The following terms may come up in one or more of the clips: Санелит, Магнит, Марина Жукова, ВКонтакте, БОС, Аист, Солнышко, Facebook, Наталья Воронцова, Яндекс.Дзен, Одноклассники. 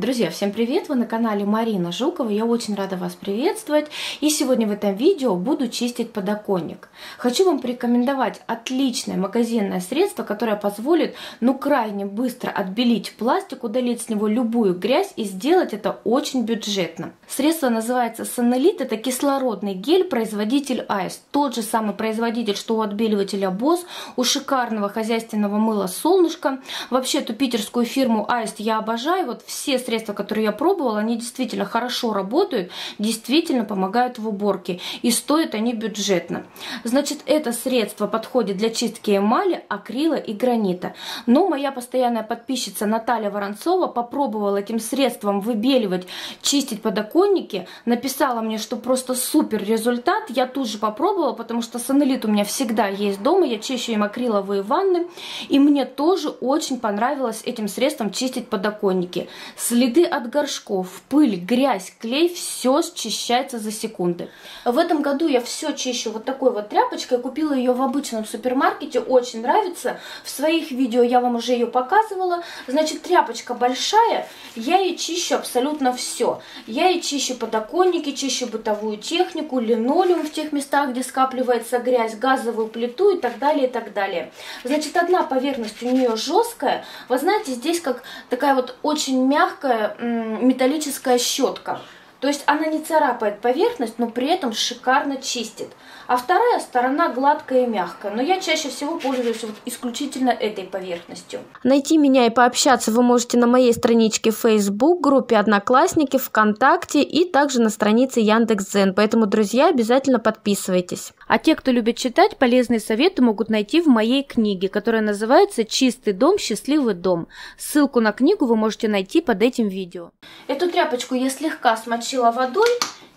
Друзья, всем привет! Вы на канале Марина Жукова, я очень рада вас приветствовать. И сегодня в этом видео буду чистить подоконник. Хочу вам порекомендовать отличное магазинное средство, которое позволит, крайне быстро отбелить пластик, удалить с него любую грязь и сделать это очень бюджетно. Средство называется Санелит, это кислородный гель, производитель Аист. Тот же самый производитель, что у отбеливателя БОС, у шикарного хозяйственного мыла «Солнышко». Вообще, эту питерскую фирму Аист я обожаю, вот все средства, которые я пробовала, они действительно хорошо работают, действительно помогают в уборке и стоят они бюджетно. Значит, это средство подходит для чистки эмали, акрила и гранита. Но моя постоянная подписчица Наталья Воронцова попробовала этим средством выбеливать, чистить подоконники, написала мне, что просто супер результат. Я тут же попробовала, потому что Санелит у меня всегда есть дома, я чищу им акриловые ванны, и мне тоже очень понравилось этим средством чистить подоконники. Следы от горшков, пыль, грязь, клей, все счищается за секунды. В этом году я все чищу вот такой вот тряпочкой. Я купила ее в обычном супермаркете, очень нравится. В своих видео я вам уже ее показывала. Значит, тряпочка большая, я ей чищу абсолютно все. Я ей чищу подоконники, чищу бытовую технику, линолеум в тех местах, где скапливается грязь, газовую плиту и так далее, и так далее. Значит, одна поверхность у нее жесткая. Вы знаете, здесь как такая вот очень мягкая металлическая щетка. То есть она не царапает поверхность, но при этом шикарно чистит. А вторая сторона гладкая и мягкая. Но я чаще всего пользуюсь вот исключительно этой поверхностью. Найти меня и пообщаться вы можете на моей страничке в Facebook, группе Одноклассники, ВКонтакте и также на странице Яндекс.Дзен. Поэтому, друзья, обязательно подписывайтесь. А те, кто любит читать, полезные советы могут найти в моей книге, которая называется «Чистый дом, счастливый дом». Ссылку на книгу вы можете найти под этим видео. Эту тряпочку я слегка смочила водой.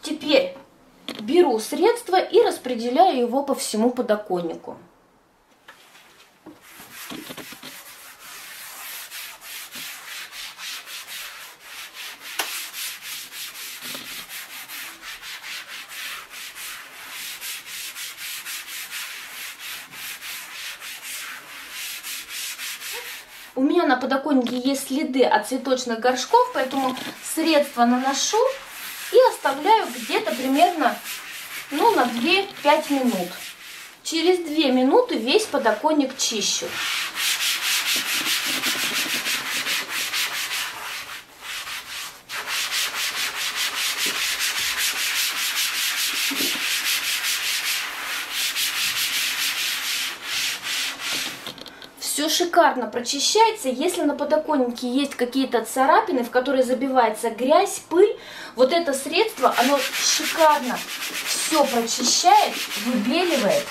Теперь беру средство и распределяю его по всему подоконнику. У меня на подоконнике есть следы от цветочных горшков, поэтому средство наношу и оставляю где-то примерно на 2-5 минут. Через 2 минуты весь подоконник чищу. Все шикарно прочищается. Если на подоконнике есть какие-то царапины, в которые забивается грязь, пыль, вот это средство, оно шикарно все прочищает, выбеливает.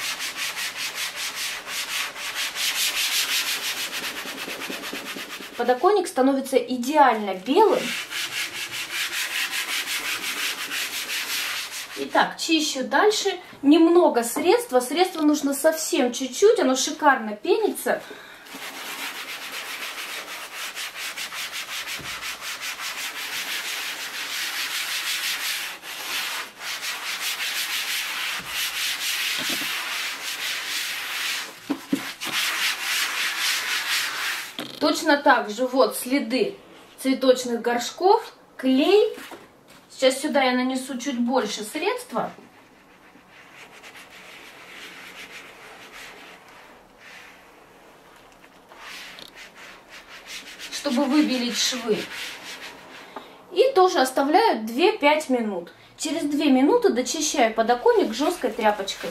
Подоконник становится идеально белым. Итак, чищу дальше. Немного средства. Средство нужно совсем чуть-чуть, оно шикарно пенится. Точно так же вот следы цветочных горшков, клей. Сейчас сюда я нанесу чуть больше средства. Чтобы выбелить швы. И тоже оставляю 2-5 минут. Через 2 минуты дочищаю подоконник жесткой тряпочкой.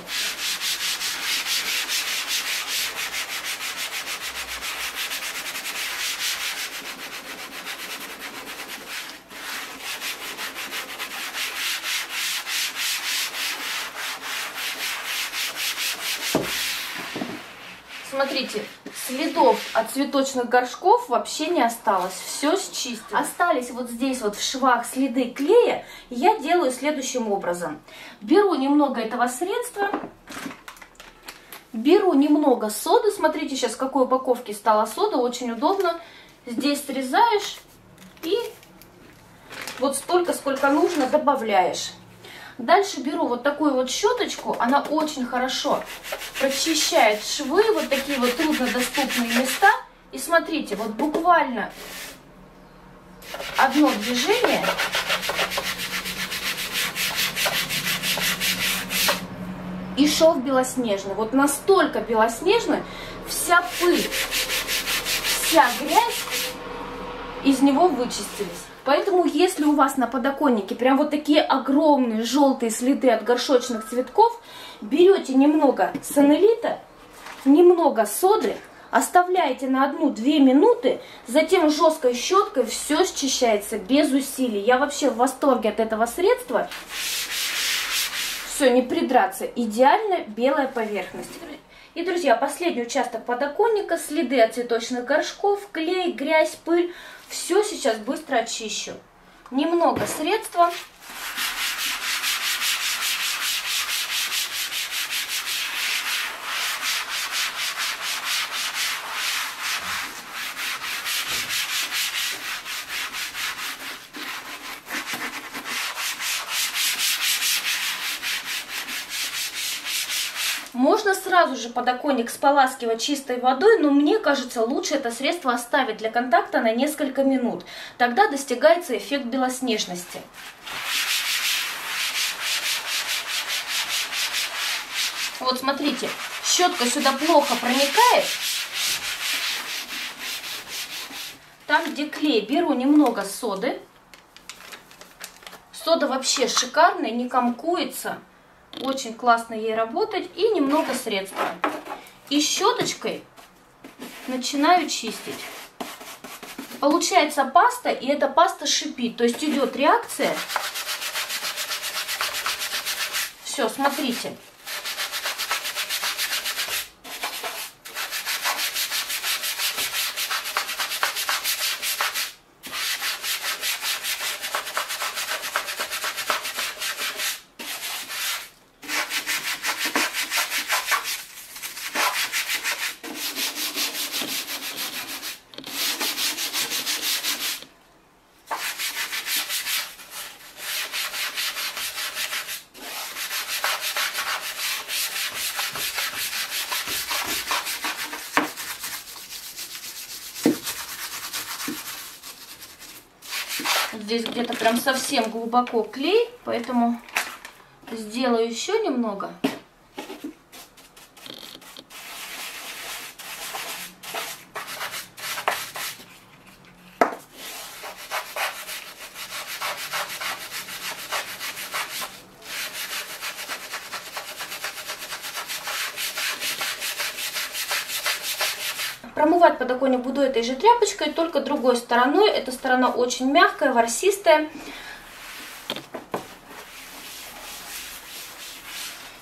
Смотрите, следов от цветочных горшков вообще не осталось, все счистили. Остались вот здесь вот в швах следы клея, я делаю следующим образом. Беру немного этого средства, беру немного соды, смотрите сейчас в какой упаковке стала сода, очень удобно. Здесь срезаешь и вот столько, сколько нужно, добавляешь. Дальше беру вот такую вот щеточку, она очень хорошо прочищает швы, вот такие вот труднодоступные места. И смотрите, вот буквально одно движение. И шов белоснежный. Вот настолько белоснежный, вся пыль, вся грязь из него вычистились. Поэтому, если у вас на подоконнике прям вот такие огромные желтые следы от горшочных цветков, берете немного санелита, немного соды, оставляете на 1-2 минуты, затем жесткой щеткой все счищается без усилий. Я вообще в восторге от этого средства. Все, не придраться. Идеально белая поверхность. И, друзья, последний участок подоконника, следы от цветочных горшков, клей, грязь, пыль. Все сейчас быстро очищу. Немного средства. Можно сразу же подоконник споласкивать чистой водой, но мне кажется, лучше это средство оставить для контакта на несколько минут. Тогда достигается эффект белоснежности. Вот смотрите, щетка сюда плохо проникает. Там, где клей, беру немного соды. Сода вообще шикарная, не комкуется. Очень классно ей работать. И немного средства. И щеточкой начинаю чистить. Получается паста, и эта паста шипит. То есть идет реакция. Все, смотрите. Здесь где-то прям совсем глубоко клей, поэтому сделаю еще немного. Промывать подоконник буду этой же тряпочкой, только другой стороной. Эта сторона очень мягкая, ворсистая.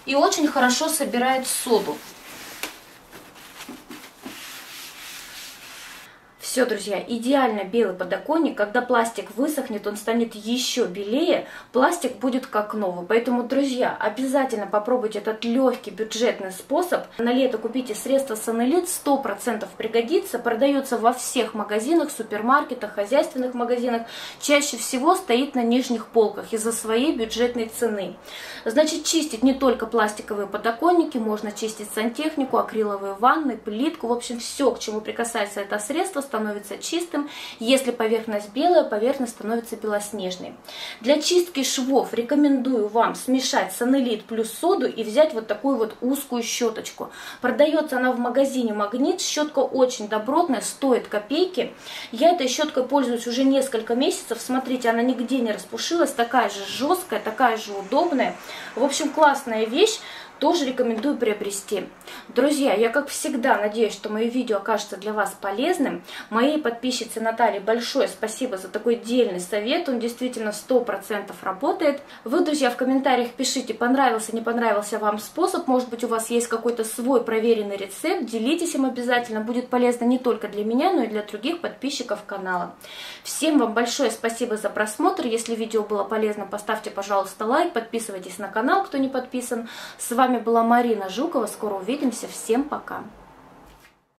И очень хорошо собирает соду. Все, друзья, идеально белый подоконник. Когда пластик высохнет, он станет еще белее, пластик будет как новый. Поэтому, друзья, обязательно попробуйте этот легкий бюджетный способ. На лето купите средство Санелит, 100% пригодится. Продается во всех магазинах, супермаркетах, хозяйственных магазинах. Чаще всего стоит на нижних полках из-за своей бюджетной цены. Значит, чистить не только пластиковые подоконники, можно чистить сантехнику, акриловые ванны, плитку. В общем, все, к чему прикасается это средство, становится чистым. Если поверхность белая, поверхность становится белоснежной. Для чистки швов рекомендую вам смешать санелит плюс соду и взять вот такую вот узкую щеточку. Продается она в магазине «Магнит». Щетка очень добротная, стоит копейки. Я этой щеткой пользуюсь уже несколько месяцев. Смотрите, она нигде не распушилась. Такая же жесткая, такая же удобная. В общем, классная вещь. Тоже рекомендую приобрести. Друзья, я как всегда надеюсь, что мое видео окажется для вас полезным. Моей подписчице Наталье большое спасибо за такой дельный совет. Он действительно 100% работает. Вы, друзья, в комментариях пишите, понравился, не понравился вам способ. Может быть, у вас есть какой-то свой проверенный рецепт. Делитесь им обязательно. Будет полезно не только для меня, но и для других подписчиков канала. Всем вам большое спасибо за просмотр. Если видео было полезно, поставьте, пожалуйста, лайк. Подписывайтесь на канал, кто не подписан. С вами была Марина Жукова. Скоро увидимся. Всем пока!